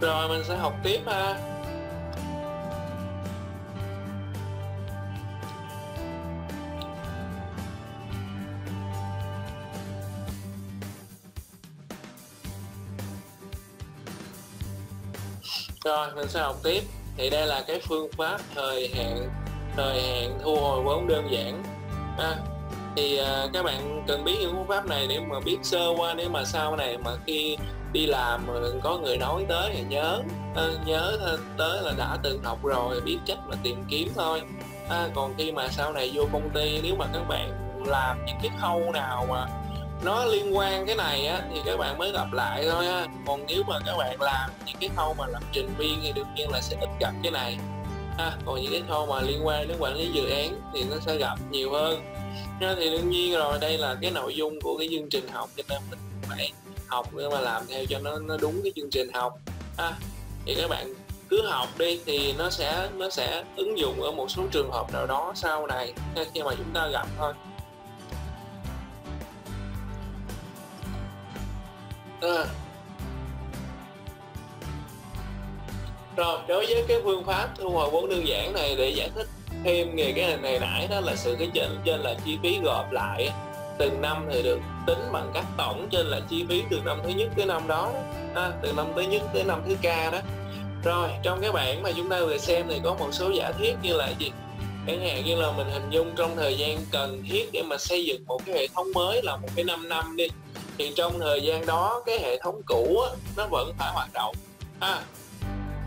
Rồi mình sẽ học tiếp ha. Rồi mình sẽ học tiếp. Thì đây là cái phương pháp thời hạn thu hồi vốn đơn giản ha. Thì các bạn cần biết những phương pháp này để mà biết sơ qua, nếu mà sau này mà khi đi làm mà đừng có người nói tới thì nhớ tới là đã từng học rồi, biết cách mà tìm kiếm thôi. Còn khi mà sau này vô công ty, nếu mà các bạn làm những cái khâu nào mà nó liên quan cái này á, thì các bạn mới gặp lại thôi ha. Còn nếu mà các bạn làm những cái khâu mà làm trình viên thì đương nhiên là sẽ ít gặp cái này. Còn những cái khâu mà liên quan đến quản lý dự án thì nó sẽ gặp nhiều hơn. Thì đương nhiên rồi, đây là cái nội dung của cái chương trình học, cho nên mình phải học nhưng mà làm theo cho nó đúng cái chương trình học. Thì các bạn cứ học đi, thì nó sẽ ứng dụng ở một số trường hợp nào đó sau này khi mà chúng ta gặp thôi. Rồi đối với cái phương pháp thu hồi vốn đơn giản này, để giải thích thêm về cái này nãy đó là sự cái trên là chi phí gộp lại từng năm thì được tính bằng cách tổng trên là chi phí từ năm thứ nhất tới năm đó, từ năm thứ nhất tới năm thứ k đó. Rồi trong cái bảng mà chúng ta vừa xem thì có một số giả thiết như là gì, chẳng hạn như là mình hình dung trong thời gian cần thiết để mà xây dựng một cái hệ thống mới là một cái 5 năm đi, thì trong thời gian đó cái hệ thống cũ á, nó vẫn phải hoạt động.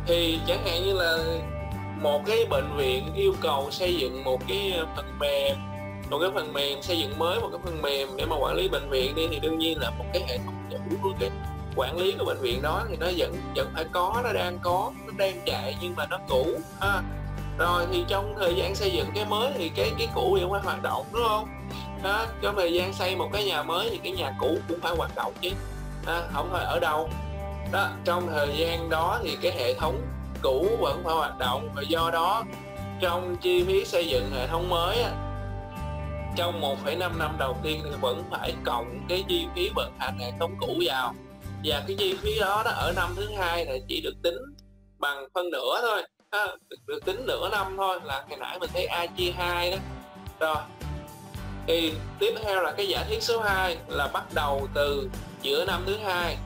Thì chẳng hạn như là một cái bệnh viện yêu cầu xây dựng một cái phần mềm xây dựng mới, một cái phần mềm để mà quản lý bệnh viện đi, thì đương nhiên là một cái hệ thống cũ của cái quản lý của bệnh viện đó thì nó vẫn phải có, nó đang chạy nhưng mà nó cũ. Rồi thì trong thời gian xây dựng cái mới thì cái cũ vẫn phải hoạt động, đúng không? Trong thời gian xây một cái nhà mới thì cái nhà cũ cũng phải hoạt động chứ, không phải ở đâu đó. Trong thời gian đó thì cái hệ thống cũ vẫn phải hoạt động, và do đó trong chi phí xây dựng hệ thống mới trong 1,5 năm đầu tiên thì vẫn phải cộng cái chi phí vận hành hệ thống cũ vào, và cái chi phí đó ở năm thứ hai là chỉ được tính bằng phân nửa thôi, được tính nửa năm thôi, là hồi nãy mình thấy A chia 2 đó. Rồi thì tiếp theo là cái giả thiết số 2 là bắt đầu từ giữa năm thứ hai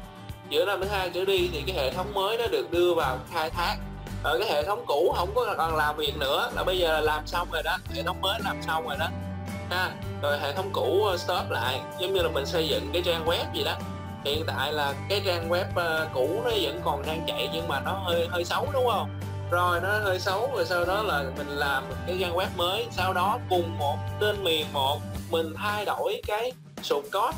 trở đi thì cái hệ thống mới nó được đưa vào khai thác, ở cái hệ thống cũ không có còn làm việc nữa, là bây giờ là làm xong rồi đó, hệ thống mới làm xong rồi đó. Rồi hệ thống cũ stop lại, giống như là mình xây dựng cái trang web gì đó, hiện tại là cái trang web cũ nó vẫn còn đang chạy nhưng mà nó hơi xấu, đúng không? Rồi nó hơi xấu, rồi sau đó là mình làm cái trang web mới, sau đó cùng một tên miền một mình thay đổi cái source code.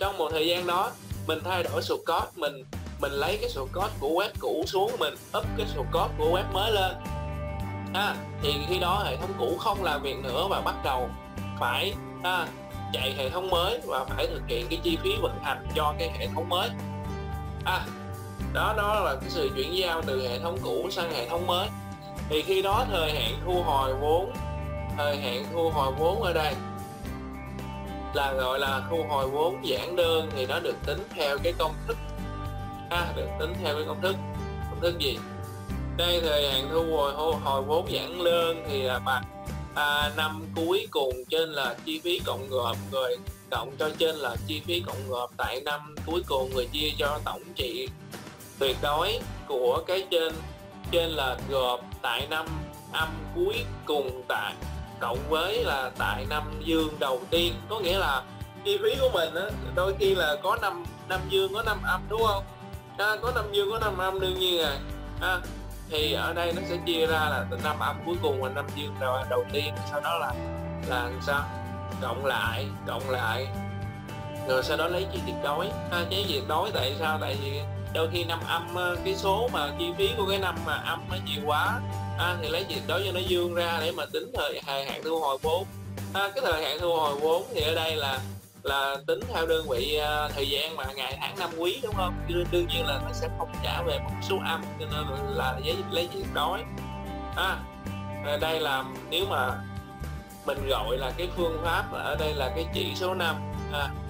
Trong một thời gian đó mình thay đổi source code, mình lấy cái source code của web cũ xuống, mình up cái source code của web mới lên. Thì khi đó hệ thống cũ không làm việc nữa và bắt đầu phải chạy hệ thống mới và phải thực hiện cái chi phí vận hành cho cái hệ thống mới. Đó là cái sự chuyển giao từ hệ thống cũ sang hệ thống mới. Thì khi đó thời hạn thu hồi vốn ở đây là gọi là thu hồi vốn giản đơn, thì nó được tính theo cái công thức. Được tính theo cái công thức gì? Đây, thời hạn thu hồi vốn giản đơn thì là bằng năm cuối cùng trên là chi phí cộng gộp, rồi cộng cho trên là chi phí cộng gộp tại năm cuối cùng, rồi chia cho tổng trị tuyệt đối của cái trên là gộp tại năm âm cuối cùng tại cộng với là tại năm dương đầu tiên. Có nghĩa là chi phí của mình đôi khi là có năm dương có năm âm, đúng không? Có năm dương có năm âm đương nhiên rồi. Thì ở đây nó sẽ chia ra là từ năm âm cuối cùng và năm dương đầu tiên, sau đó là sao cộng lại rồi sau đó lấy chi tuyệt đối. Cái tuyệt đối tại sao? Tại vì đôi khi năm âm cái số mà chi phí của cái năm mà âm nó nhiều quá, thì lấy tuyệt đối cho nó dương ra để mà tính thời hạn thu hồi vốn. Cái thời hạn thu hồi vốn thì ở đây là tính theo đơn vị thời gian mà ngày tháng năm quý, đúng không? Đương nhiên là nó sẽ không trả về một số âm, cho nên là lấy tuyệt đối. Đây là nếu mà mình gọi là cái phương pháp ở đây là cái chỉ số 5,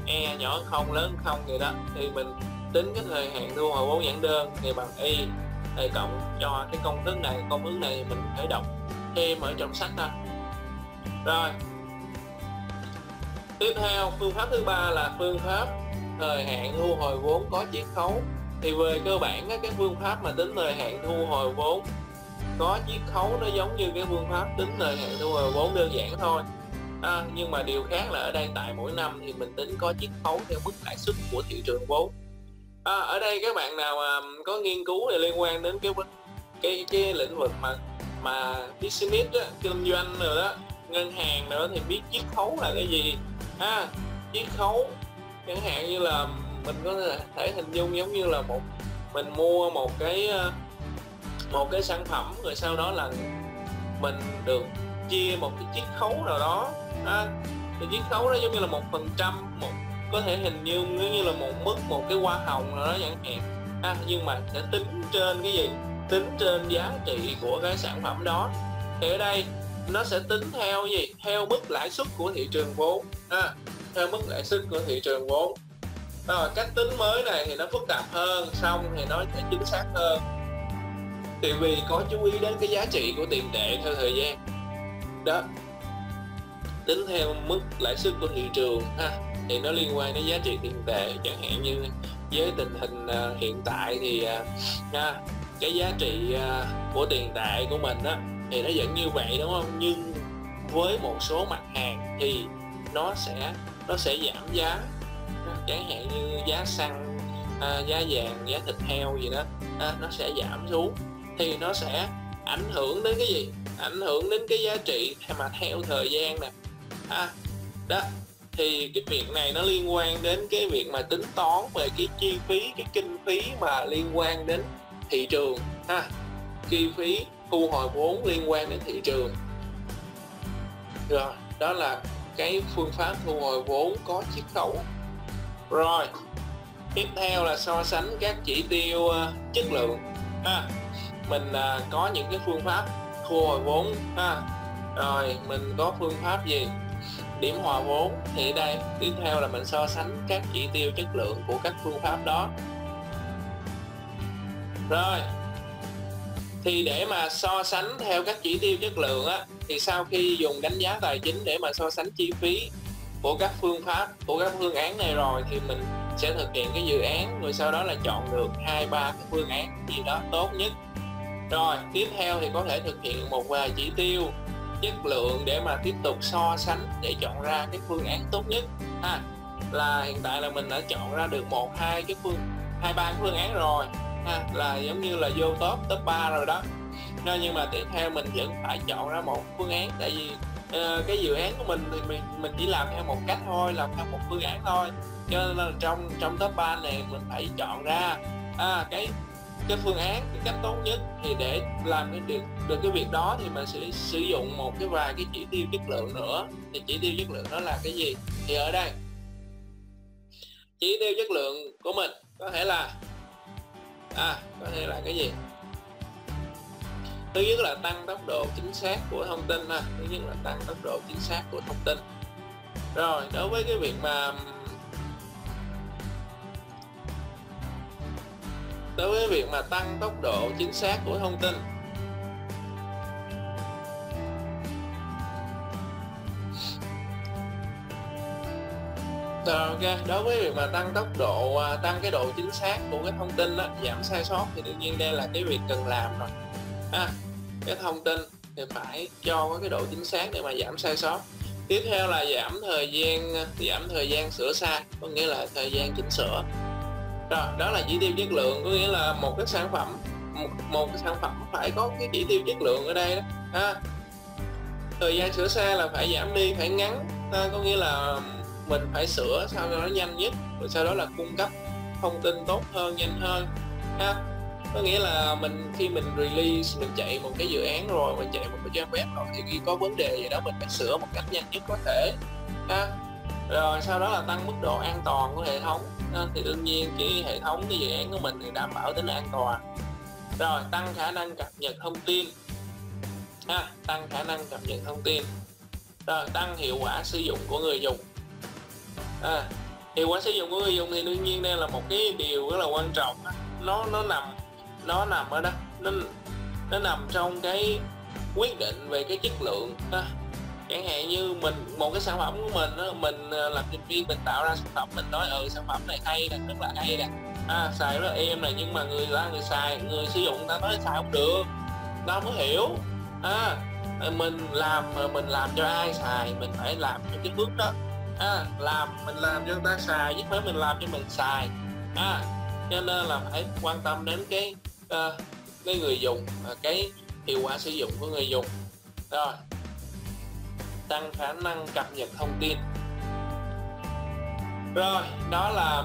e nhỏ hơn 0 lớn hơn 0 vậy đó, thì mình tính cái thời hạn thu hồi vốn giảng đơn thì bằng y thời cộng cho cái công thức này mình phải đọc thêm ở trong sách thôi. Rồi, tiếp theo phương pháp thứ ba là phương pháp thời hạn thu hồi vốn có chiết khấu. Thì về cơ bản cái phương pháp mà tính thời hạn thu hồi vốn có chiết khấu nó giống như cái phương pháp tính thời hạn thu hồi vốn đơn giản thôi, nhưng mà điều khác là ở đây tại mỗi năm thì mình tính có chiết khấu theo mức lãi suất của thị trường vốn. Ở đây các bạn nào có nghiên cứu liên quan đến cái lĩnh vực mà business đó, kinh doanh rồi đó, ngân hàng nữa thì biết chiết khấu là cái gì ha. Chiết khấu chẳng hạn như là mình có thể hình dung giống như là mình mua một cái sản phẩm rồi sau đó là mình được chia một cái chiết khấu nào đó ha. Thì chiết khấu đó giống như là 1%, có thể hình dung như là một cái hoa hồng nào đó chẳng hạn ha. Nhưng mà sẽ tính trên cái gì, tính trên giá trị của cái sản phẩm đó. Thì ở đây nó sẽ tính theo gì, theo mức lãi suất của thị trường vốn ha, theo mức lãi suất của thị trường vốn. Rồi cách tính mới này thì nó phức tạp hơn, xong thì nó sẽ chính xác hơn, thì vì có chú ý đến cái giá trị của tiền tệ theo thời gian đó, tính theo mức lãi suất của thị trường ha. Thì nó liên quan đến giá trị tiền tệ, chẳng hạn như với tình hình hiện tại thì cái giá trị của tiền tệ của mình đó thì nó vẫn như vậy đúng không, nhưng với một số mặt hàng thì nó sẽ giảm giá, chẳng hạn như giá xăng, giá vàng, giá thịt heo gì đó, nó sẽ giảm xuống, thì nó sẽ ảnh hưởng đến cái gì, ảnh hưởng đến cái giá trị mà theo thời gian nè đó. Thì cái việc này nó liên quan đến cái việc mà tính toán về cái chi phí, cái kinh phí mà liên quan đến thị trường ha, chi phí thu hồi vốn liên quan đến thị trường. Rồi, đó là cái phương pháp thu hồi vốn có chiết khấu. Rồi, tiếp theo là so sánh các chỉ tiêu chất lượng ha. Mình có những cái phương pháp thu hồi vốn ha. Rồi, mình có phương pháp gì? Điểm hòa vốn. Thì đây, tiếp theo là mình so sánh các chỉ tiêu chất lượng của các phương pháp đó. Rồi, thì để mà so sánh theo các chỉ tiêu chất lượng á, thì sau khi dùng đánh giá tài chính để mà so sánh chi phí của các phương pháp, của các phương án này rồi, thì mình sẽ thực hiện cái dự án, rồi sau đó là chọn được 2-3 cái phương án gì đó tốt nhất. Rồi, tiếp theo thì có thể thực hiện một vài chỉ tiêu chất lượng để mà tiếp tục so sánh để chọn ra cái phương án tốt nhất ha. Là hiện tại là mình đã chọn ra được 2-3 phương án rồi ha, là giống như là vô top 3 rồi đó. Nhưng mà tiếp theo mình vẫn phải chọn ra một phương án, tại vì cái dự án của mình thì mình chỉ làm theo một cách thôi, làm theo một phương án thôi, cho nên là trong top 3 này mình phải chọn ra cái phương án, cái cách tốt nhất. Thì để làm được cái việc đó thì mình sẽ sử dụng một cái vài cái chỉ tiêu chất lượng nữa. Thì chỉ tiêu chất lượng đó là cái gì? Thì ở đây chỉ tiêu chất lượng của mình có thể là cái gì? Thứ nhất là tăng tốc độ chính xác của thông tin ha. Rồi đối với cái việc mà tăng tốc độ chính xác của thông tin rồi, đối với việc mà tăng cái độ chính xác của cái thông tin đó, giảm sai sót, thì đương nhiên đây là cái việc cần làm rồi. Cái thông tin thì phải cho cái độ chính xác để mà giảm sai sót. Tiếp theo là giảm thời gian sửa sai, có nghĩa là thời gian chỉnh sửa. Rồi, đó là chỉ tiêu chất lượng, có nghĩa là một cái sản phẩm phải có cái chỉ tiêu chất lượng ở đây đó ha. Thời gian sửa sai là phải giảm đi, phải ngắn ha, có nghĩa là mình phải sửa sao cho nó nhanh nhất, rồi sau đó là cung cấp thông tin tốt hơn, nhanh hơn ha. Có nghĩa là khi mình release, mình chạy một cái dự án rồi, mình chạy một cái trang web rồi, thì khi có vấn đề gì đó mình phải sửa một cách nhanh nhất có thể ha. Rồi sau đó là tăng mức độ an toàn của hệ thống, thì đương nhiên cái hệ thống, cái dự án của mình thì đảm bảo tính an toàn. Rồi tăng khả năng cập nhật thông tin ha, rồi tăng hiệu quả sử dụng của người dùng Hiệu quả sử dụng của người dùng thì đương nhiên đây là một cái điều rất là quan trọng đó. Nó nằm ở đó, nó nằm trong cái quyết định về cái chất lượng đó. Chẳng hạn như một cái sản phẩm của mình đó, mình làm trình viên, mình tạo ra sản phẩm, mình nói sản phẩm này hay nè, rất là hay nè, xài rất là êm này, nhưng mà người sử dụng ta nói xài không được, ta mới hiểu. Mình làm cho ai xài, mình phải làm những cái bước đó. Mình làm cho người ta xài chứ phải mình làm cho mình xài. Cho nên là phải quan tâm đến cái người dùng, cái hiệu quả sử dụng của người dùng. Rồi, tăng khả năng cập nhật thông tin. Rồi, đó là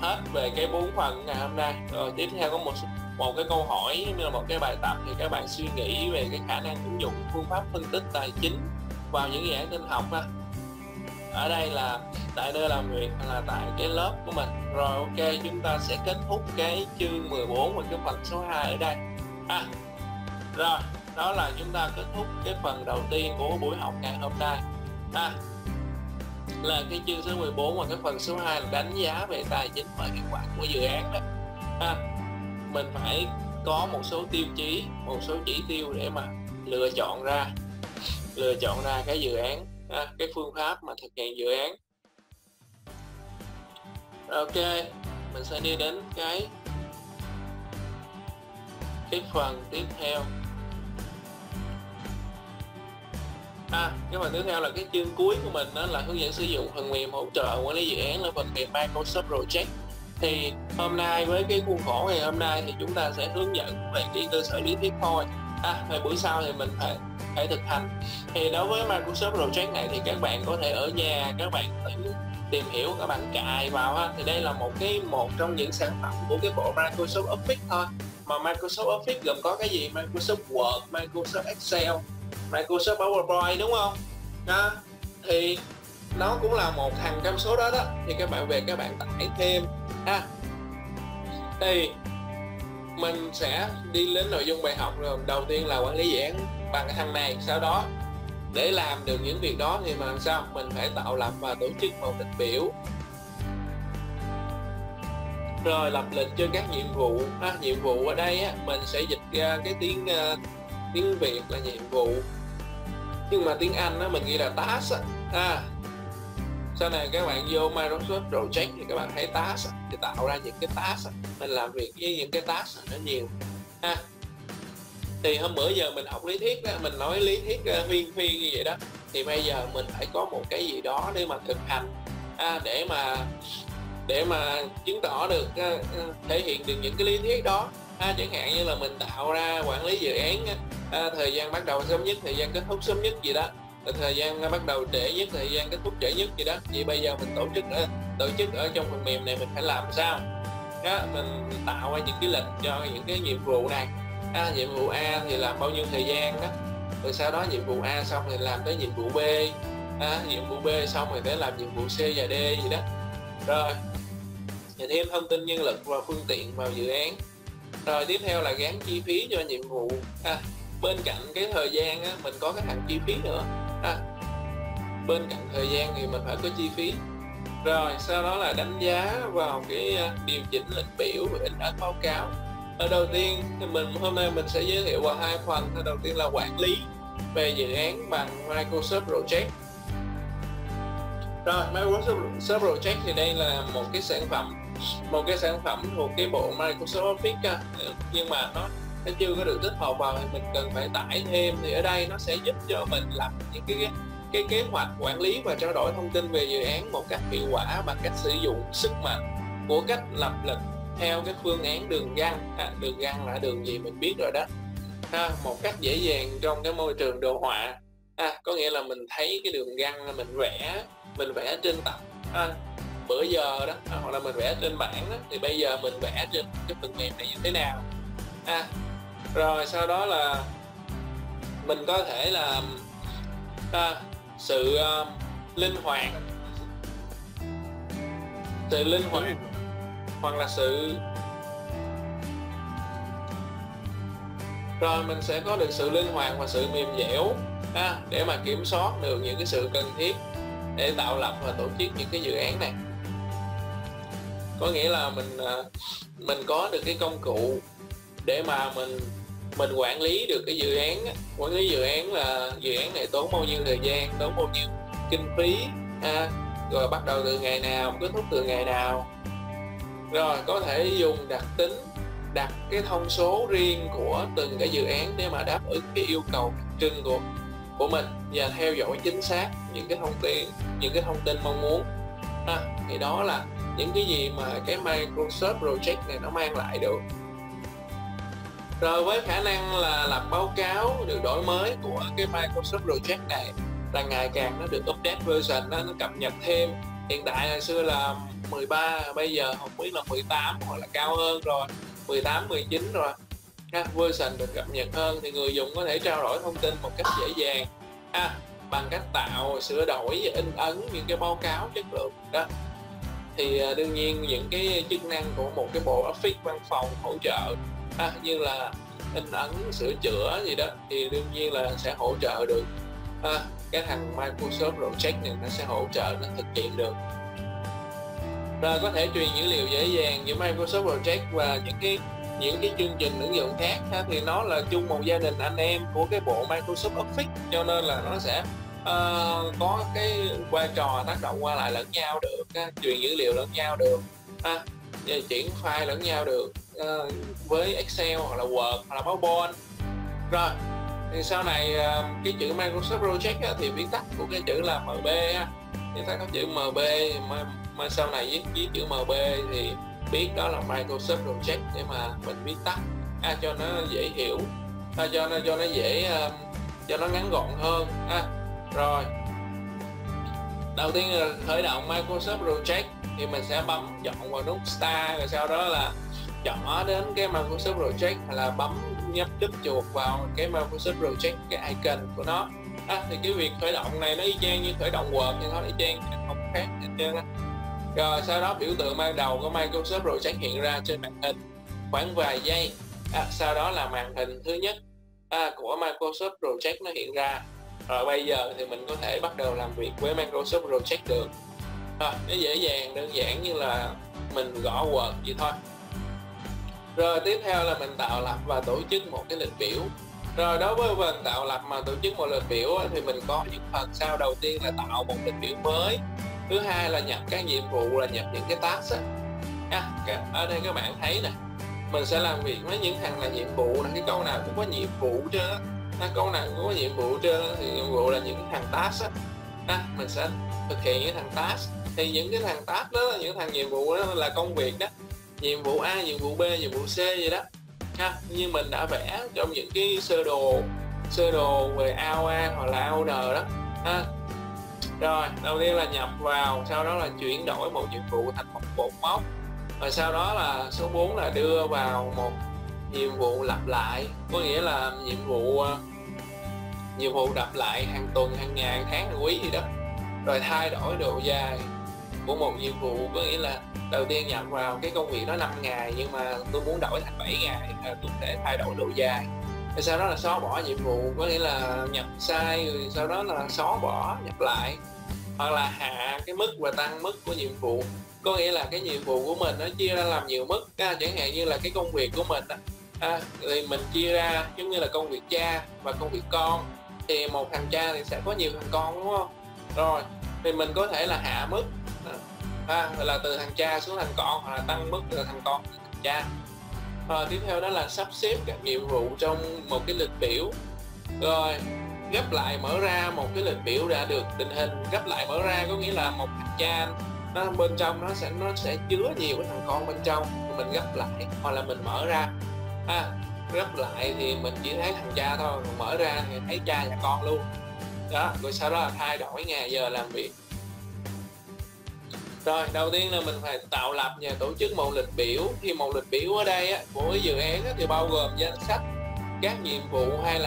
hết về cái 4 phần ngày hôm nay. Rồi tiếp theo có một cái câu hỏi như là một cái bài tập thì các bạn suy nghĩ về cái khả năng ứng dụng phương pháp phân tích tài chính vào những dự án tin học ha. Ở đây là tại nơi làm việc hay là tại cái lớp của mình. Rồi ok, chúng ta sẽ kết thúc cái chương 14 và cái phần số 2 ở đây. Rồi, đó là chúng ta kết thúc cái phần đầu tiên của buổi học ngày hôm nay. Là cái chương số 14 và cái phần số 2 là đánh giá về tài chính và hiệu quả của dự án đó. Mình phải có một số tiêu chí, một số chỉ tiêu để mà lựa chọn ra cái dự án, cái phương pháp mà thực hiện dự án. Ok, mình sẽ đi đến cái phần tiếp theo. Cái phần tiếp theo là cái chương cuối của mình, đó là hướng dẫn sử dụng phần mềm hỗ trợ quản lý dự án là phần mềm Microsoft Project. Thì hôm nay với cái khuôn khổ ngày hôm nay thì chúng ta sẽ hướng dẫn về cái cơ sở lý thuyết thôi. Về buổi sau thì mình phải thực hành. Thì đối với Microsoft Project này thì các bạn có thể ở nhà, các bạn có thể tìm hiểu, các bạn cài vào ha. Thì đây là một trong những sản phẩm của cái bộ Microsoft Office thôi. Mà Microsoft Office gồm có cái gì? Microsoft Word, Microsoft Excel, Microsoft PowerPoint, đúng không? Thì nó cũng là một thằng trong số đó đó. Thì các bạn về các bạn tải thêm. Thì mình sẽ đi đến nội dung bài học. Rồi đầu tiên là quản lý dự án bằng cái thằng này. Sau đó để làm được những việc đó thì mà làm sao mình phải tạo lập và tổ chức một lịch biểu, rồi lập lịch cho các nhiệm vụ. Nhiệm vụ ở đây mình sẽ dịch ra cái tiếng Việt là nhiệm vụ, nhưng mà tiếng Anh mình ghi là task. Sau này các bạn vô Microsoft Project thì các bạn thấy task thì tạo ra những cái task, mình làm việc với những cái task nó nhiều. Thì hôm bữa giờ mình học lý thuyết đó, mình nói lý thuyết huyên phiên như vậy đó, thì bây giờ mình phải có một cái gì đó để mà thực hành, để mà chứng tỏ được, thể hiện được những cái lý thuyết đó. Chẳng hạn như là mình tạo ra quản lý dự án, thời gian bắt đầu sớm nhất, thời gian kết thúc sớm nhất gì đó, thời gian bắt đầu trễ nhất, thời gian kết thúc trễ nhất gì đó. Vậy bây giờ mình tổ chức ở trong phần mềm này mình phải làm sao? Mình tạo ra những cái lịch cho những cái nhiệm vụ này. Nhiệm vụ A thì làm bao nhiêu thời gian đó, rồi sau đó nhiệm vụ A xong thì làm tới nhiệm vụ B, nhiệm vụ B xong rồi tới làm nhiệm vụ C và D gì đó. Rồi thì thêm thông tin nhân lực và phương tiện vào dự án. Rồi tiếp theo là gán chi phí cho nhiệm vụ. Bên cạnh cái thời gian mình có cái thằng chi phí nữa. Bên cạnh thời gian thì mình phải có chi phí. Rồi sau đó là đánh giá vào cái điều chỉnh lịch biểu và in ấn báo cáo. Ở đầu tiên thì hôm nay mình sẽ giới thiệu vào hai phần. Đầu tiên là quản lý về dự án bằng Microsoft Project. Rồi Microsoft Project thì đây là một cái sản phẩm thuộc cái bộ Microsoft Office, nhưng mà nó chưa có được tích hợp vào thì mình cần phải tải thêm. Thì ở đây nó sẽ giúp cho mình lập những cái kế hoạch quản lý và trao đổi thông tin về dự án một cách hiệu quả bằng cách sử dụng sức mạnh của cách lập lịch theo cái phương án đường găng. Đường găng là đường gì mình biết rồi đó. Một cách dễ dàng trong cái môi trường đồ họa. Có nghĩa là mình thấy cái đường găng là mình vẽ trên tập bữa giờ đó, hoặc là mình vẽ trên bảng đó, thì bây giờ mình vẽ trên cái phần mềm này như thế nào. Rồi sau đó là mình có thể là sự linh hoạt hoặc là sự. Rồi mình sẽ có được sự linh hoạt và sự mềm dẻo để mà kiểm soát được những cái sự cần thiết để tạo lập và tổ chức những cái dự án này. Có nghĩa là mình có được cái công cụ để mà mình quản lý được cái dự án. Quản lý dự án là dự án này tốn bao nhiêu thời gian, tốn bao nhiêu kinh phí ha, rồi bắt đầu từ ngày nào, kết thúc từ ngày nào. Rồi có thể dùng đặc tính, đặt cái thông số riêng của từng cái dự án để mà đáp ứng cái yêu cầu đặc trưng của mình, và theo dõi chính xác những cái thông tin mong muốn ha. Thì đó là những cái gì mà cái Microsoft Project này nó mang lại được. Rồi với khả năng là làm báo cáo được đổi mới của cái Microsoft Project này là ngày càng nó được update version, nó cập nhật thêm. Hiện tại hồi xưa là 13, bây giờ không biết là 18 hoặc là cao hơn rồi, 18, 19 rồi. Các version được cập nhật hơn thì người dùng có thể trao đổi thông tin một cách dễ dàng bằng cách tạo, sửa đổi và in ấn những cái báo cáo chất lượng đó. Thì đương nhiên những cái chức năng của một cái bộ office văn phòng hỗ trợ như là in ấn, sửa chữa gì đó thì đương nhiên là sẽ hỗ trợ được. Cái thằng Microsoft Project này nó sẽ hỗ trợ, nó thực hiện được. Rồi có thể truyền dữ liệu dễ dàng giữa Microsoft Project và những cái chương trình ứng dụng khác ha, thì nó là chung một gia đình anh em của cái bộ Microsoft Office, cho nên là nó sẽ có cái vai trò tác động qua lại lẫn nhau được ha, truyền dữ liệu lẫn nhau được ha, chuyển file lẫn nhau được với Excel hoặc là Word hoặc là PowerPoint. Rồi thì sau này cái chữ Microsoft Project á, thì viết tắt của cái chữ là MB ha, viết tắt có chữ MB mà sau này viết với chữ MB thì biết đó là Microsoft Project để mà mình viết tắt cho nó dễ hiểu, cho nó dễ, cho nó ngắn gọn hơn ha. Rồi đầu tiên là khởi động Microsoft Project thì mình sẽ bấm chọn vào nút Start, rồi sau đó là chọn đến cái Microsoft Project hay là bấm nhấp đúp chuột vào cái Microsoft Project, cái icon của nó. Thì cái việc khởi động này nó y chang như khởi động Word, nhưng nó y chang không khác hết trơn á. Rồi sau đó biểu tượng ban đầu của Microsoft Project hiện ra trên màn hình khoảng vài giây. Sau đó là màn hình thứ nhất của Microsoft Project nó hiện ra. Rồi bây giờ thì mình có thể bắt đầu làm việc với Microsoft Project được. Nó dễ dàng, đơn giản như là mình gõ Word vậy thôi. Rồi tiếp theo là mình tạo lập và tổ chức một cái lịch biểu. Rồi đối với mình tạo lập mà tổ chức một lịch biểu thì mình có những phần sau. Đầu tiên là tạo một lịch biểu mới. Thứ hai là nhập các nhiệm vụ, là nhập những cái task ở đây các bạn thấy nè, mình sẽ làm việc với những thằng là nhiệm vụ nè, cái câu nào cũng có nhiệm vụ chứ, câu nào cũng có nhiệm vụ chứ, thì nhiệm vụ là những thằng task mình sẽ thực hiện những thằng task. Thì những cái thằng task đó, những thằng nhiệm vụ đó là công việc đó, nhiệm vụ A, nhiệm vụ B, nhiệm vụ C gì đó ha. Như mình đã vẽ trong những cái sơ đồ về AOA hoặc là AON đó ha. Rồi đầu tiên là nhập vào, sau đó là chuyển đổi một nhiệm vụ thành một cột mốc, và sau đó là số 4 là đưa vào một nhiệm vụ lặp lại, có nghĩa là nhiệm vụ lặp lại hàng tuần, hàng ngày, hàng tháng, hàng quý gì đó. Rồi thay đổi độ dài của một nhiệm vụ, có nghĩa là đầu tiên nhập vào cái công việc đó 5 ngày nhưng mà tôi muốn đổi thành 7 ngày, tôi có thể thay đổi độ dài. Rồi sau đó là xóa bỏ nhiệm vụ, có nghĩa là nhập sai rồi sau đó là xóa bỏ, nhập lại, hoặc là hạ cái mức và tăng mức của nhiệm vụ, có nghĩa là cái nhiệm vụ của mình nó chia ra làm nhiều mức chẳng hạn như là cái công việc của mình thì mình chia ra giống như là công việc cha và công việc con, thì một thằng cha thì sẽ có nhiều thằng con, đúng không? Rồi thì mình có thể là hạ mức là từ thằng cha xuống thằng con, hoặc là tăng mức từ thằng con thằng cha. Tiếp theo đó là sắp xếp các nhiệm vụ trong một cái lịch biểu. Rồi gấp lại mở ra một cái lịch biểu đã được định hình. Gấp lại mở ra có nghĩa là một thằng cha nó bên trong nó sẽ chứa nhiều cái thằng con bên trong, mình gấp lại hoặc là mình mở ra. Gấp lại thì mình chỉ thấy thằng cha thôi, mình mở ra thì thấy cha và con luôn đó. Rồi sau đó là thay đổi ngày giờ làm việc. Rồi đầu tiên là mình phải tạo lập và tổ chức một lịch biểu. Thì một lịch biểu ở đây của dự án thì bao gồm danh sách các nhiệm vụ hay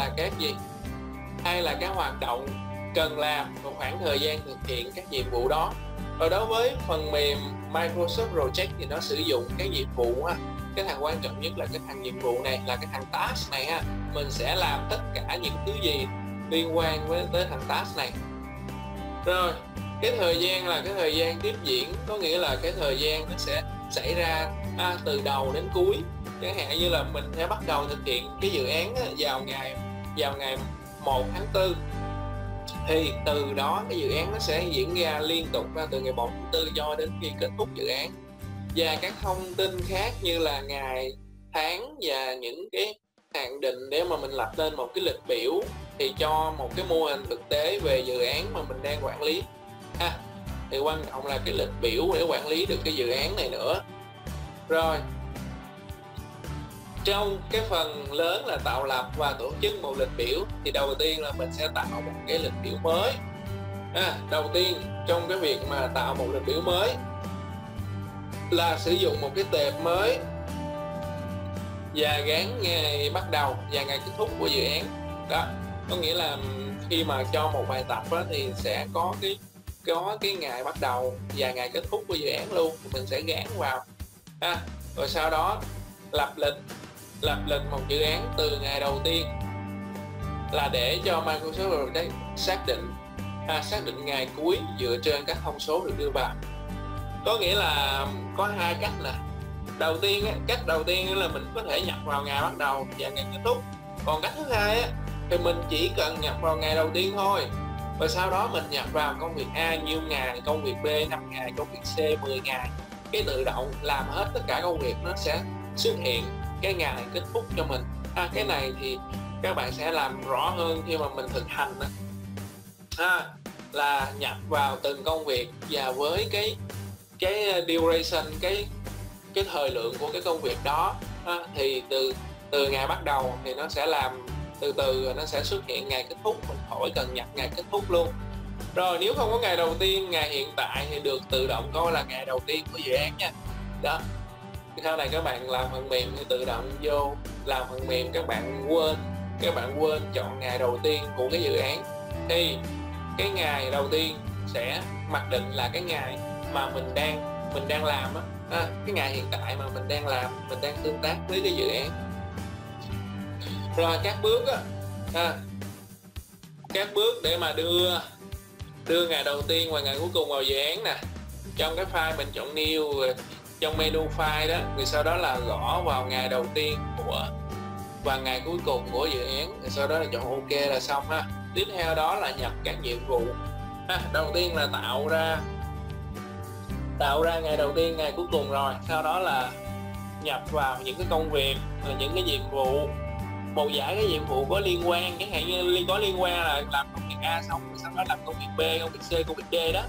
là các hoạt động cần làm một khoảng thời gian thực hiện các nhiệm vụ đó. Rồi đối với phần mềm Microsoft Project thì nó sử dụng cái nhiệm vụ cái thằng quan trọng nhất là cái thằng nhiệm vụ này, là cái thằng task này mình sẽ làm tất cả những thứ gì liên quan tới thằng task này. Rồi cái thời gian là cái thời gian tiếp diễn, có nghĩa là cái thời gian nó sẽ xảy ra từ đầu đến cuối. Chẳng hạn như là mình sẽ bắt đầu thực hiện cái dự án vào ngày 1 tháng 4, thì từ đó cái dự án nó sẽ diễn ra liên tục từ ngày 1 tháng 4 cho đến khi kết thúc dự án. Và các thông tin khác như là ngày, tháng và những cái hạn định để mà mình lập lên một cái lịch biểu thì cho một cái mô hình thực tế về dự án mà mình đang quản lý. Thì quan trọng là cái lịch biểu để quản lý được cái dự án này nữa. Rồi, trong cái phần lớn là tạo lập và tổ chức một lịch biểu, thì đầu tiên là mình sẽ tạo một cái lịch biểu mới. Đầu tiên trong cái việc mà tạo một lịch biểu mới là sử dụng một cái tệp mới và gắn ngày bắt đầu và ngày kết thúc của dự án. Đó, có nghĩa là khi mà cho một bài tập đó, thì sẽ có cái ngày bắt đầu và ngày kết thúc của dự án luôn, thì mình sẽ gắn vào. Rồi sau đó lập lịch một dự án từ ngày đầu tiên, là để cho Microsoft Project xác định ngày cuối dựa trên các thông số được đưa vào. Có nghĩa là có hai cách nè. Cách đầu tiên là mình có thể nhập vào ngày bắt đầu và ngày kết thúc. Còn cách thứ hai thì mình chỉ cần nhập vào ngày đầu tiên thôi, và sau đó mình nhập vào công việc A nhiêu ngày, công việc B 5 ngày, công việc C 10 ngày. Cái tự động làm hết tất cả công việc, nó sẽ xuất hiện cái ngày kết thúc cho mình. Cái này thì các bạn sẽ làm rõ hơn khi mà mình thực hành là nhập vào từng công việc và với cái duration, cái thời lượng của cái công việc đó. Thì từ ngày bắt đầu thì nó sẽ làm từ nó sẽ xuất hiện ngày kết thúc, mình khỏi cần nhập ngày kết thúc luôn. Rồi nếu không có ngày đầu tiên, ngày hiện tại thì được tự động coi là ngày đầu tiên của dự án nha. Đó, sau này các bạn làm phần mềm thì tự động vô làm phần mềm, các bạn quên chọn ngày đầu tiên của cái dự án, thì cái ngày đầu tiên sẽ mặc định là cái ngày mà mình đang làm cái ngày hiện tại mà mình đang tương tác với cái dự án. Rồi các bước các bước để mà đưa ngày đầu tiên và ngày cuối cùng vào dự án nè. Trong cái file mình chọn new, trong menu file đó, rồi sau đó là gõ vào ngày đầu tiên và ngày cuối cùng của dự án, rồi sau đó là chọn OK là xong ha. Tiếp theo đó là nhập các nhiệm vụ. Đầu tiên là tạo ra ngày đầu tiên, ngày cuối cùng, rồi sau đó là nhập vào những cái công việc, rồi những cái nhiệm vụ, một giải cái nhiệm vụ có liên quan, chẳng hạn như có liên quan là làm công việc A xong rồi sau đó làm công việc B, công việc C, công việc D đó.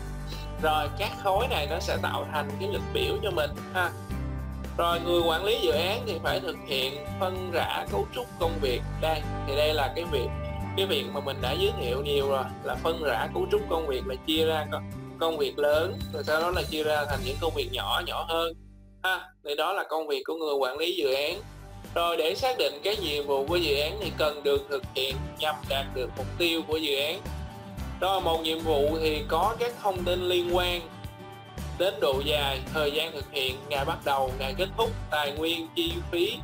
Rồi các khối này nó sẽ tạo thành cái lịch biểu cho mình ha. Rồi người quản lý dự án thì phải thực hiện phân rã cấu trúc công việc. Đây là cái việc mà mình đã giới thiệu nhiều rồi, là phân rã cấu trúc công việc, là chia ra công việc lớn rồi sau đó là chia ra thành những công việc nhỏ hơn thì đó là công việc của người quản lý dự án. Rồi để xác định cái nhiệm vụ của dự án thì cần được thực hiện nhằm đạt được mục tiêu của dự án. Rồi một nhiệm vụ thì có các thông tin liên quan đến độ dài, thời gian thực hiện, ngày bắt đầu, ngày kết thúc, tài nguyên, chi phí.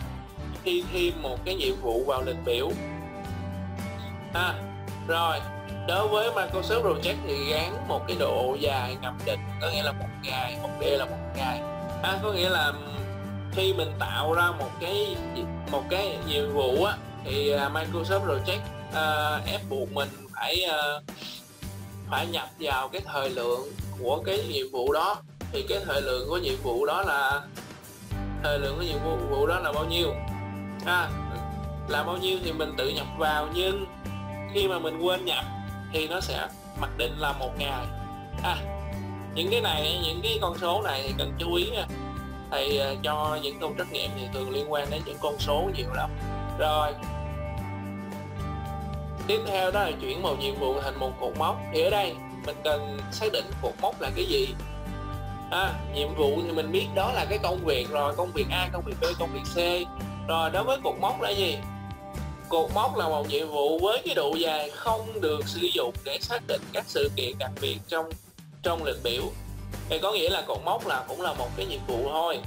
Khi thêm một cái nhiệm vụ vào lịch biểu. Rồi đối với Microsoft Project thì gắn một cái độ dài ngầm định, có nghĩa là 1 ngày, 1D là 1 ngày. Có nghĩa là khi mình tạo ra một cái nhiệm vụ thì Microsoft Project ép buộc mình phải nhập vào cái thời lượng của cái nhiệm vụ đó. Thì cái thời lượng của nhiệm vụ đó là bao nhiêu, là bao nhiêu thì mình tự nhập vào. Nhưng khi mà mình quên nhập thì nó sẽ mặc định là 1 ngày. Những cái con số này thì cần chú ý. Thì cho những công trắc nghiệm thì thường liên quan đến những con số nhiều lắm. Rồi tiếp theo đó là chuyển một nhiệm vụ thành một cột mốc. Thì ở đây mình cần xác định cột mốc là cái gì. Nhiệm vụ thì mình biết đó là cái công việc rồi, công việc A, công việc B, công việc C. Rồi đối với cột mốc là gì? Cột mốc là một nhiệm vụ với cái độ dài không được sử dụng để xác định các sự kiện đặc biệt trong lịch biểu. Thì có nghĩa là cột mốc là cũng là một cái nhiệm vụ thôi,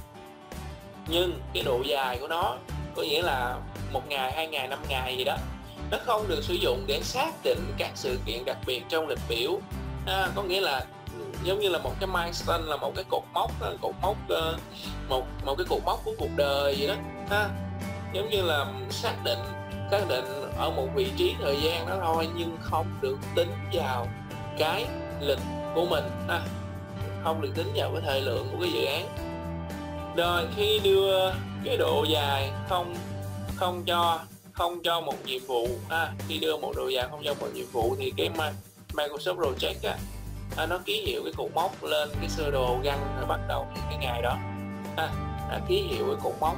nhưng cái độ dài của nó, có nghĩa là 1 ngày, 2 ngày, 5 ngày gì đó, nó không được sử dụng để xác định các sự kiện đặc biệt trong lịch biểu. Có nghĩa là giống như là một cái milestone, là một cái cột mốc của cuộc đời vậy đó ha. Giống như là xác định ở một vị trí thời gian đó thôi, nhưng không được tính vào cái lịch của mình ha, không được tính vào cái thời lượng của cái dự án. Rồi khi đưa cái độ dài không cho một nhiệm vụ ha, khi đưa một độ dài không cho một nhiệm vụ thì cái Microsoft Project á, nó ký hiệu cái cột mốc lên cái sơ đồ găng rồi bắt đầu cái ngày đó ha, ký hiệu cái cột mốc.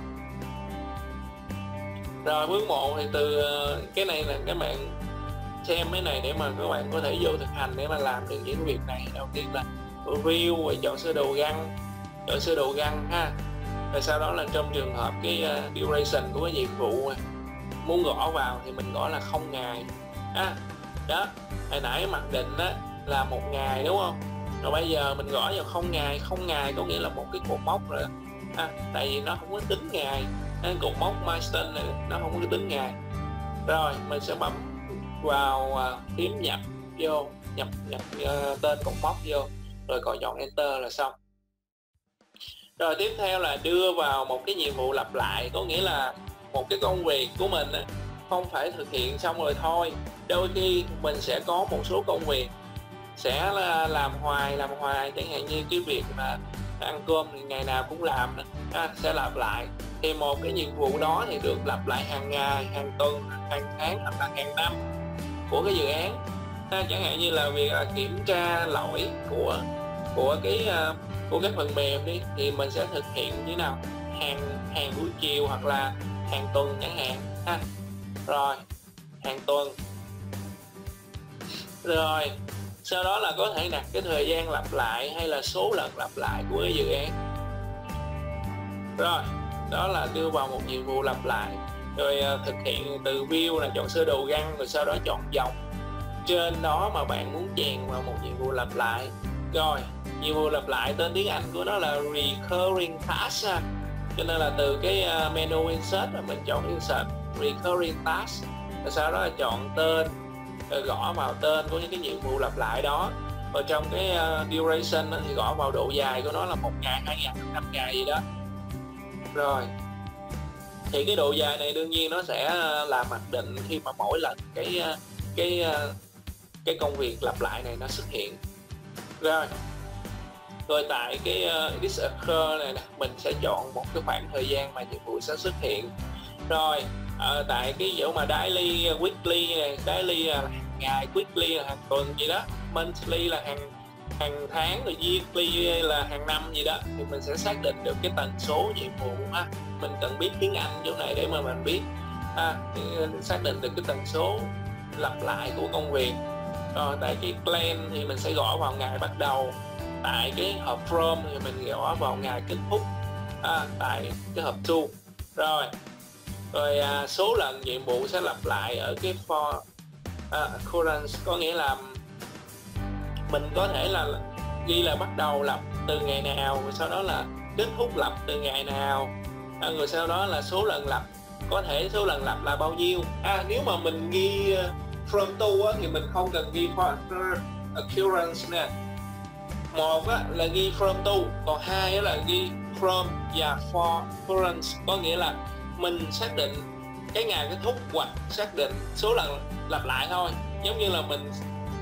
Rồi bước 1 thì từ cái này là các bạn xem cái này để mà các bạn có thể vô thực hành để mà làm được những việc này. Đầu tiên là view và chọn sơ đồ găng, ha. Rồi sau đó là trong trường hợp cái duration của cái nhiệm vụ muốn gõ vào thì mình gõ là 0 ngày ha. Đó, hồi nãy mặc định đó là 1 ngày đúng không, rồi bây giờ mình gõ vào 0 ngày. 0 ngày có nghĩa là một cái cột mốc rồi ha, tại vì nó không có tính ngày, cái cột mốc milestone này nó không có tính ngày. Rồi mình sẽ bấm vào phím nhập vô, nhập tên cột mốc vô rồi cò chọn enter là xong. Rồi tiếp theo là đưa vào một cái nhiệm vụ lặp lại, có nghĩa là một cái công việc của mình không phải thực hiện xong rồi thôi. Đôi khi mình sẽ có một số công việc sẽ làm hoài, chẳng hạn như cái việc mà ăn cơm thì ngày nào cũng làm sẽ lặp lại. Thì một cái nhiệm vụ đó thì được lặp lại hàng ngày, hàng tuần, hàng tháng hoặc là hàng năm của cái dự án. Chẳng hạn như là việc kiểm tra lỗi của các phần mềm đi, thì mình sẽ thực hiện như thế nào, hàng buổi chiều hoặc là hàng tuần chẳng hạn ha. Rồi hàng tuần. Rồi sau đó là có thể đặt cái thời gian lặp lại hay là số lần lặp lại của cái dự án. Rồi đó là đưa vào một nhiệm vụ lặp lại. Rồi thực hiện từ view là chọn sơ đồ găng, rồi sau đó chọn dòng trên đó mà bạn muốn chèn vào một nhiệm vụ lặp lại. Rồi nhiệm vụ lặp lại tên tiếng Anh của nó là recurring task, cho nên là từ cái menu insert là mình chọn insert recurring task, rồi sau đó là chọn tên, rồi gõ vào tên của những cái nhiệm vụ lặp lại đó. Và trong cái duration đó thì gõ vào độ dài của nó là 1 ngày, 2 ngày, 5 ngày gì đó. Rồi thì cái độ dài này đương nhiên nó sẽ là mặc định khi mà mỗi lần cái công việc lặp lại này nó xuất hiện. Rồi tại cái this occur này nè, mình sẽ chọn một cái khoảng thời gian mà nhiệm vụ sẽ xuất hiện. Rồi tại cái chỗ mà daily, weekly này, daily là hàng ngày, weekly là hàng tuần gì đó, monthly là hàng tháng, rồi yearly là hàng năm gì đó, thì mình sẽ xác định được cái tần số nhiệm vụ ha. Mình cần biết tiếng Anh chỗ này để mà mình biết ha, xác định được cái tần số lặp lại của công việc. Rồi tại cái plan thì mình sẽ gõ vào ngày bắt đầu, tại cái hộp from thì mình gõ vào ngày kết thúc tại cái hộp to. Rồi số lần nhiệm vụ sẽ lặp lại ở cái for occurrence, có nghĩa là mình có thể là ghi là bắt đầu lặp từ ngày nào, rồi sau đó là kết thúc lặp từ ngày nào, rồi sau đó là số lần lặp, có thể số lần lặp là bao nhiêu. Nếu mà mình ghi from to thì mình không cần ghi for occurrence nè. 1 là ghi from to, còn 2 là ghi from và for occurrence, có nghĩa là mình xác định cái ngày kết thúc hoặc xác định số lần lặp lại thôi. Giống như là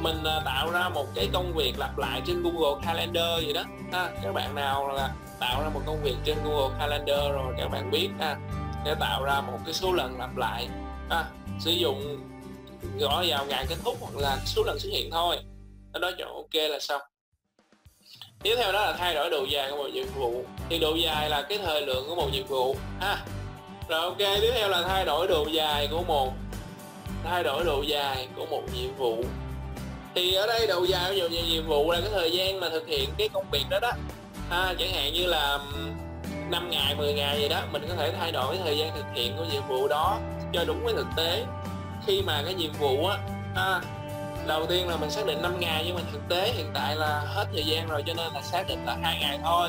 mình tạo ra một cái công việc lặp lại trên Google Calendar gì đó ha. Các bạn nào là tạo ra một công việc trên Google Calendar rồi các bạn biết ha, để tạo ra một cái số lần lặp lại ha, sử dụng gõ vào ngày kết thúc hoặc là số lần xuất hiện thôi. Đó chọn ok là xong. Tiếp theo đó là thay đổi độ dài của một nhiệm vụ, thì độ dài là cái thời lượng của một nhiệm vụ ha. Rồi ok, tiếp theo là thay đổi độ dài của một nhiệm vụ. Thì ở đây độ dài của nhiệm vụ là cái thời gian mà thực hiện cái công việc đó đó ha, chẳng hạn như là 5 ngày, 10 ngày gì đó, mình có thể thay đổi thời gian thực hiện của nhiệm vụ đó cho đúng với thực tế. Khi mà cái nhiệm vụ á, đầu tiên là mình xác định 5 ngày nhưng mà thực tế hiện tại là hết thời gian rồi, cho nên là xác định là 2 ngày thôi.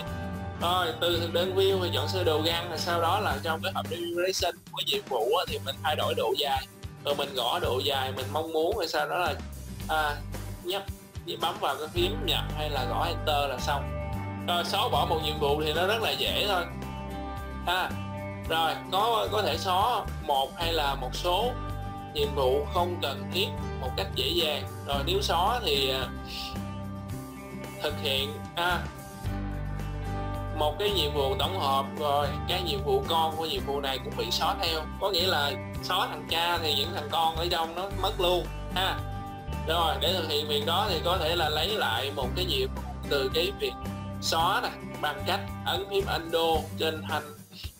Rồi từ thực đơn view thì chọn sơ đồ găng, và sau đó là trong cái hộp duration của nhiệm vụ á, thì mình thay đổi độ dài, rồi mình gõ độ dài mình mong muốn, rồi sau đó là nhấp chỉ bấm vào cái phím nhập hay là gõ enter là xong. Rồi xóa bỏ một nhiệm vụ thì nó rất là dễ thôi ha. Rồi có thể xóa một hay là một số nhiệm vụ không cần thiết một cách dễ dàng. Rồi nếu xóa thì thực hiện một cái nhiệm vụ tổng hợp, rồi các nhiệm vụ con của nhiệm vụ này cũng bị xóa theo, có nghĩa là xóa thằng cha thì những thằng con ở trong nó mất luôn ha. Rồi để thực hiện việc đó thì có thể là lấy lại một cái nhiệm vụ từ cái việc xóa này bằng cách ấn phím Undo trên thanh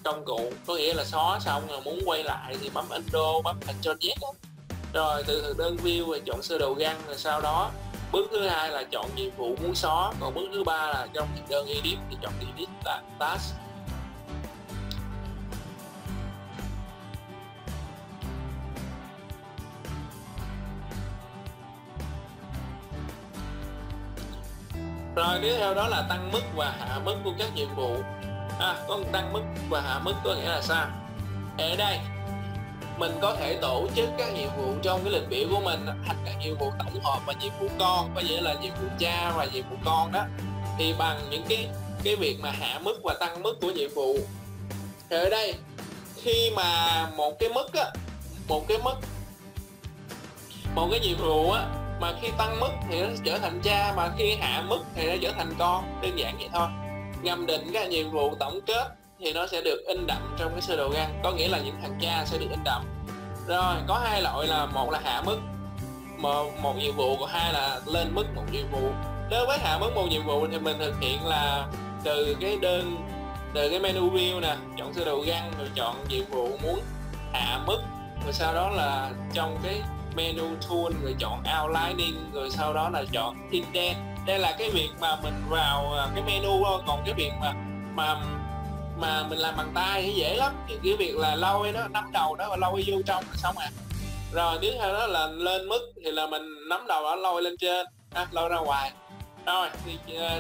công cụ, có nghĩa là xóa xong rồi muốn quay lại thì bấm Undo, bấm Ctrl Z đó. Rồi từ thực đơn view rồi chọn sơ đồ găng, rồi sau đó bước thứ hai là chọn nhiệm vụ muốn xóa, còn bước thứ ba là trong thực đơn edit thì chọn edit task. Rồi tiếp theo đó là tăng mức và hạ mức của các nhiệm vụ. Có tăng mức và hạ mức có nghĩa là sao? Ở đây mình có thể tổ chức các nhiệm vụ trong cái lịch biểu của mình thành các nhiệm vụ tổng hợp và nhiệm vụ con, có nghĩa là nhiệm vụ cha và nhiệm vụ con đó, thì bằng những cái việc mà hạ mức và tăng mức của nhiệm vụ. Thì ở đây khi mà một cái nhiệm vụ mà khi tăng mức thì nó trở thành cha, mà khi hạ mức thì nó trở thành con, đơn giản vậy thôi. Ngầm định các nhiệm vụ tổng kết thì nó sẽ được in đậm trong cái sơ đồ găng, có nghĩa là những thằng cha sẽ được in đậm. Rồi có hai loại, là một là hạ mức một nhiệm vụ, còn hai là lên mức một nhiệm vụ. Đối với hạ mức một nhiệm vụ thì mình thực hiện là từ cái menu view nè, chọn sơ đồ găng rồi chọn nhiệm vụ muốn hạ mức, rồi sau đó là trong cái menu tool rồi chọn outlining, rồi sau đó là chọn indent. Đây là cái việc mà mình vào cái menu thôi, còn cái việc mà mình làm bằng tay thì dễ lắm, thì cái việc là lôi nó nắm đầu đó và lôi vô trong là xong. Rồi tiếp theo đó là lên mức thì là mình nắm đầu nó lôi lên trên, lôi ra ngoài. Rồi thì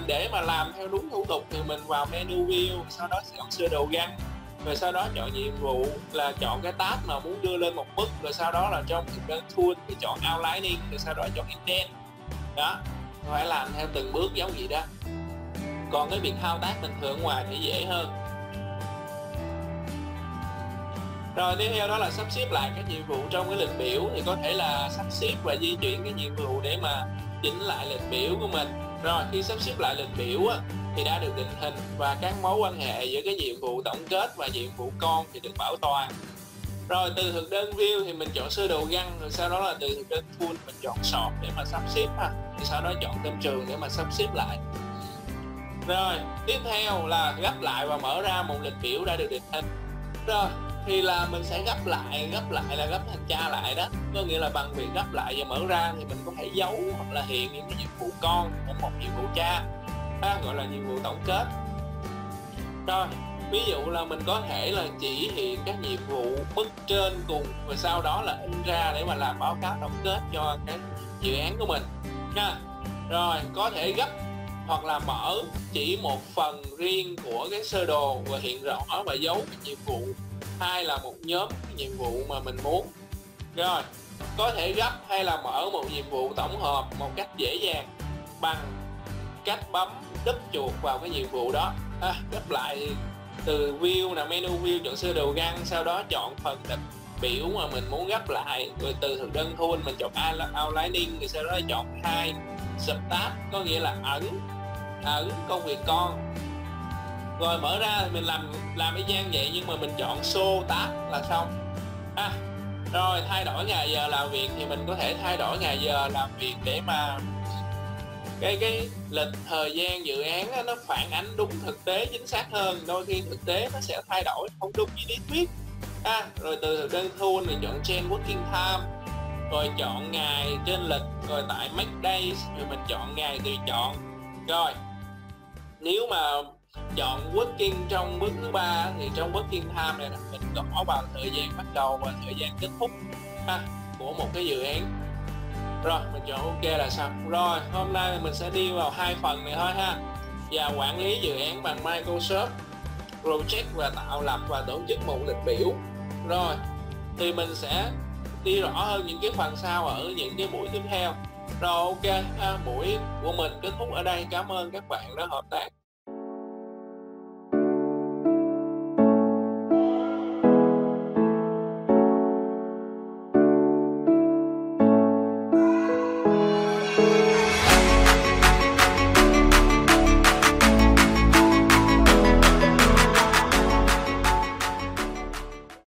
để mà làm theo đúng thủ tục thì mình vào menu view, sau đó chọn sơ đồ găng, rồi sau đó chọn nhiệm vụ là chọn cái tab mà muốn đưa lên một mức, rồi sau đó là trong cái tool thì chọn outlining, rồi sau đó chọn indent đó. Phải làm theo từng bước giống vậy đó. Còn cái việc thao tác bình thường ngoài thì dễ hơn. Rồi tiếp theo đó là sắp xếp lại các nhiệm vụ trong cái lịch biểu, thì có thể là sắp xếp và di chuyển cái nhiệm vụ để mà chỉnh lại lịch biểu của mình. Rồi khi sắp xếp lại lịch biểu thì đã được định hình, và các mối quan hệ giữa cái nhiệm vụ tổng kết và nhiệm vụ con thì được bảo toàn. Rồi từ thực đơn view thì mình chọn sơ đồ găng, rồi sau đó là từ thực đơn tool mình chọn sort để mà sắp xếp, thì sau đó chọn tên trường để mà sắp xếp lại. Rồi tiếp theo là gấp lại và mở ra một lịch biểu đã được định hình. Rồi thì là mình sẽ gấp lại là gấp thành cha lại đó, có nghĩa là bằng việc gấp lại và mở ra thì mình có thể giấu hoặc là hiện những cái nhiệm vụ con của một nhiệm vụ cha, gọi là nhiệm vụ tổng kết. Rồi ví dụ là mình có thể là chỉ hiện các nhiệm vụ bức trên cùng, và sau đó là in ra để mà làm báo cáo tổng kết cho cái dự án của mình nha. Rồi có thể gấp hoặc là mở chỉ một phần riêng của cái sơ đồ và hiện rõ và giấu các nhiệm vụ, hay là một nhóm nhiệm vụ mà mình muốn. Rồi có thể gấp hay là mở một nhiệm vụ tổng hợp một cách dễ dàng bằng cách bấm đúp chuột vào cái nhiệm vụ đó. Gấp lại từ view là menu view chọn sơ đồ găng, sau đó chọn phần lịch biểu mà mình muốn gấp lại, rồi từ thực đơn tool mình chọn outlining, rồi sau đó chọn 2 sub tab, có nghĩa là ẩn công việc con. Rồi mở ra thì mình làm y chang vậy, nhưng mà mình chọn show tab là xong. Rồi thay đổi ngày giờ làm việc thì mình có thể thay đổi ngày giờ làm việc để mà cái lịch thời gian dự án đó, nó phản ánh đúng thực tế chính xác hơn. Đôi khi thực tế nó sẽ thay đổi không đúng với lý thuyết. Rồi từ thực đơn tool thì chọn change working time, rồi chọn ngày trên lịch, rồi tại make days thì mình chọn ngày tùy chọn. Rồi nếu mà chọn working trong bước thứ 3 thì trong working time này mình gõ vào thời gian bắt đầu và thời gian kết thúc của một cái dự án. Rồi mình chọn OK là xong. Rồi hôm nay mình sẽ đi vào 2 phần này thôi ha, và quản lý dự án bằng Microsoft Project và tạo lập và tổ chức một lịch biểu. Rồi thì mình sẽ đi rõ hơn những cái phần sau ở những cái buổi tiếp theo. Rồi ok, buổi của mình kết thúc ở đây. Cảm ơn các bạn đã hợp tác.